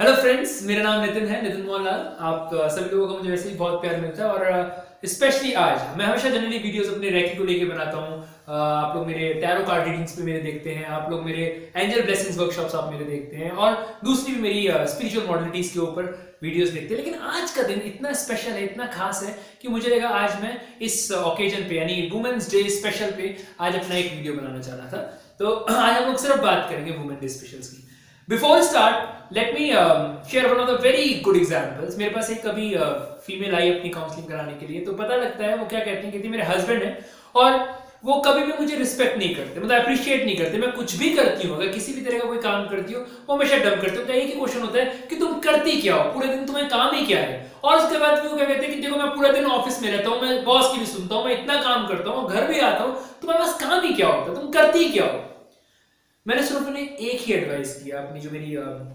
Hello friends, मेरा नाम नितिन है, नितिन मोहन लाल। आप सभी लोगों का मुझे वैसे ही बहुत प्यार मिलता है और स्पेशली आज मैं हमेशा जनरली वीडियोस अपने रेकी को लेके बनाता हूँ। आप लोग मेरे टैरो कार्ड रीडिंग्स पे मेरे देखते हैं, आप लोग मेरे एंजल ब्लेसिंग्स वर्कशॉप्स आप मेरे देखते हैं और दूसरी भी मेरी स्पिरिचुअल मॉडलिटीज के ऊपर वीडियोस देखते हैं। लेकिन आज का दिन इतना स्पेशल है, इतना खास है कि मुझे लगा आज मैं इस ओकेजन पे यानी वुमेन्स डे स्पेशल पे आज अपना एक वीडियो बनाना चाह रहा था। तो आज हम लोग सिर्फ बात करेंगे वुमेन डे स्पेशल्स की। Before start, let me share one of the very good examples। मेरे पास एक कभी फीमेल आई अपनी काउंसलिंग कराने के लिए, तो पता लगता है वो क्या कहती है, कहती मेरे हस्बैंड है और वो कभी भी मुझे रिस्पेक्ट नहीं करते, मतलब अप्रिशिएट नहीं करते। मैं कुछ भी करती हूँ, अगर किसी भी तरह का कोई काम करती हो वो हमेशा डंप करते हो। तो एक ही क्वेश्चन होता है कि तुम करती क्या हो, पूरे दिन तुम्हें काम ही क्या है। और उसके बाद वो क्या कहते हैं कि देखो मैं पूरा दिन ऑफिस में रहता हूँ, मैं बॉस की भी सुनता हूँ, मैं इतना काम करता हूँ, घर भी आता हूँ, तुम्हारे पास काम ही क्या होता है, तुम करती क्या हो। मैंने सिर्फ उन्हें एक ही एडवाइस किया, अपनी जो मेरी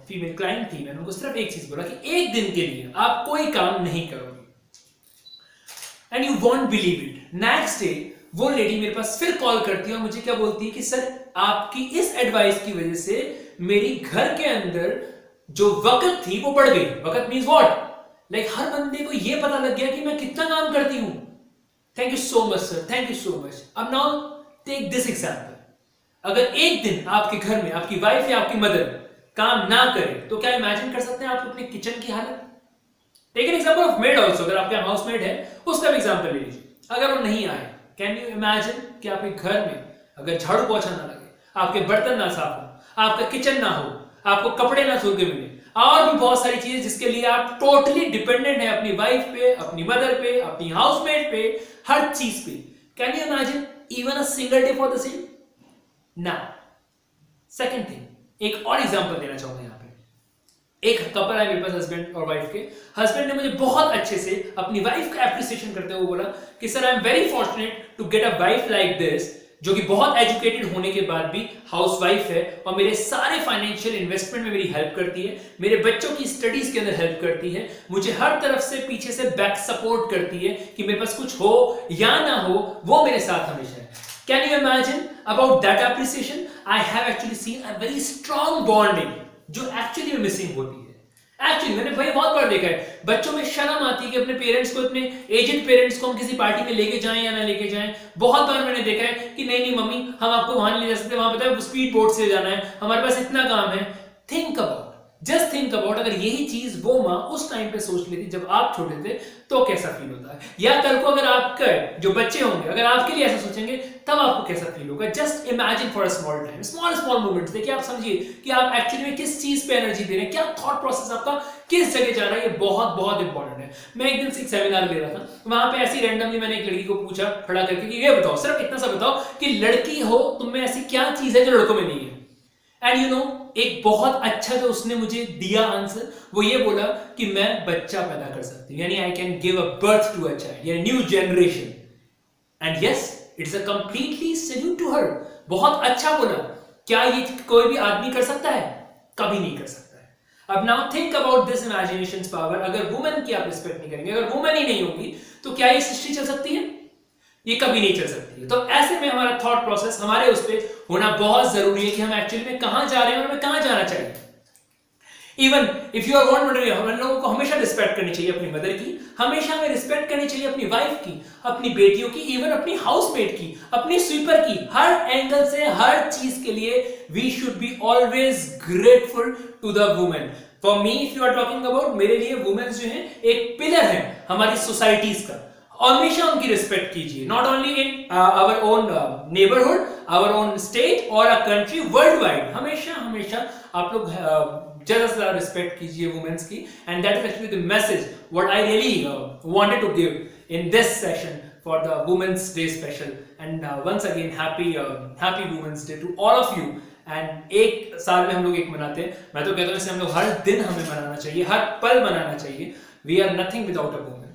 फीमेल क्लाइंट थी मैंने उनको सिर्फ एक चीज बोला कि एक दिन के लिए आप कोई काम नहीं करोगे and you won't believe it. Next day वो लेडी मेरे पास फिर कॉल करती है और मुझे क्या बोलती है कि सर आपकी इस एडवाइस की वजह से मेरी घर के अंदर जो वकत थी वो बढ़ गई। वकत मीन्स व्हाट, लाइक हर बंदे को ये पता लग गया कि मैं कितना काम करती हूं। Thank you so much sir, thank you so much. अब नाउ टेक दिस एग्जाम्पल, अगर एक दिन आपके घर में आपकी वाइफ या आपकी मदर काम ना करे तो क्या इमेजिन कर सकते हैं आप अपने किचन की हालत। Take an example of maid also, अगर आपके हाउसमेड है उसका भी एग्जांपल ले लीजिए। अगर वो नहीं आए, कैन यू इमेजिन कि आपके घर में अगर झाड़ू पोछा ना लगे, आपके बर्तन ना साफ हो, आपका किचन ना हो, आपको कपड़े ना धो के मिले और भी बहुत सारी चीजें जिसके लिए आप टोटली डिपेंडेंट है अपनी वाइफ पे, अपनी मदर पे, अपनी हाउसमेड पे, हर चीज पे। Can you imagine even a single day for the same. Now, second thing, एक और एग्जाम्पल देना चाहूंगा। यहाँ पे एक कपल है मेरे पास, हस्बैंड और वाइफ के। हस्बैंड ने मुझे बहुत अच्छे से अपनी वाइफ का एप्रिसिएशन करते हुए बोला कि sir I am very fortunate to get a wife like this, जो कि बहुत एजुकेटेड होने के बाद भी हाउस वाइफ है और मेरे सारे फाइनेंशियल इन्वेस्टमेंट में मेरी हेल्प करती है, मेरे बच्चों की स्टडीज के अंदर हेल्प करती है, मुझे हर तरफ से पीछे से बैक सपोर्ट करती है कि मेरे पास कुछ हो या ना हो वो मेरे साथ हमेशा है। Can you imagine about that appreciation? I have actually seen a very strong bonding, जो actually में missing होती है। Actually मैंने भाई बहुत बार देखा है, बच्चों में शर्म आती है कि अपने पेरेंट्स को, अपने एजेड पेरेंट्स को हम किसी पार्टी में लेके जाएं या ना लेके जाएं। बहुत बार मैंने देखा है कि नहीं नहीं मम्मी हम आपको वहां ले जा सकते हैं, वहां पता है स्पीड बोट से जाना है, हमारे पास इतना काम है। Think about, just think about, अगर यही चीज वो माँ उस टाइम पे सोच लेती जब आप छोटे थे तो कैसा फील होता है, या कल को अगर आपके जो बच्चे होंगे अगर आपके लिए ऐसा सोचेंगे तब आपको कैसा फील होगा। Just imagine for a small time, small small moments. देखिए आप समझिए कि आप एक्चुअली में किस चीज पे एनर्जी दे रहे हैं, क्या थॉट प्रोसेस आपका किस जगह जा रहा है, ये बहुत बहुत इंपॉर्टेंट है। मैं एक दिन से एक सेमिनार ले रहा था, वहां पे ऐसी रैंडमली मैंने एक लड़की को पूछा खड़ा करके कि ये बताओ, सिर्फ इतना सा बताओ कि लड़की हो तुम में ऐसी क्या चीज है जो लड़कों में नहीं है। एंड यू नो एक बहुत अच्छा जो उसने मुझे दिया आंसर, वो ये बोला कि मैं बच्चा पैदा कर सकती हूँ, यानी I can give a birth to a child, यानी new generation. And yes it's a completely salute to her, बहुत अच्छा बोला। क्या ये कोई भी आदमी कर सकता है? कभी नहीं कर सकता है। अब now think about this imagination power. अगर वुमेन की आप रिस्पेक्ट नहीं करेंगे, अगर वुमेन ही नहीं होगी तो क्या ये सृष्टि चल सकती है? ये कभी नहीं चल सकती है। तो ऐसे में हमारा थॉट प्रोसेस, हमारे उस पर होना बहुत जरूरी है कि हम एक्चुअली में कहां जा रहे हैं और हमें कहां जाना चाहिए। Even if you are gone mother, हम लोगों को हमेशा रिस्पेक्ट करनी चाहिए अपनी मदर की, हमेशा हमें रिस्पेक्ट करनी चाहिए अपनी वाइफ की, अपनी बेटियों की, इवन अपनी हाउसमेट की, अपनी स्वीपर की। हर एंगल से हर चीज के लिए we should be always grateful to the women. For me if you are talking about, मेरे लिए वुमेन्स जो है एक पिलर है हमारी सोसाइटीज का। हमेशा उनकी रिस्पेक्ट कीजिए, not only in our own neighbourhood, our own state और अ कंट्री, वर्ल्ड वाइड। हमेशा हमेशा आप लोग ज्यादा से ज्यादा रिस्पेक्ट कीजिए वुमेन्स की। And that is actually the message what I really wanted to give in this session for the Women's Day special. And once again happy Women's Day to all of you. And एक साल में हम लोग एक मनाते हैं, मैं तो कहता हूँ इसे हम लोग हर दिन हमें मनाना चाहिए, हर पल मनाना चाहिए। We are nothing without a woman.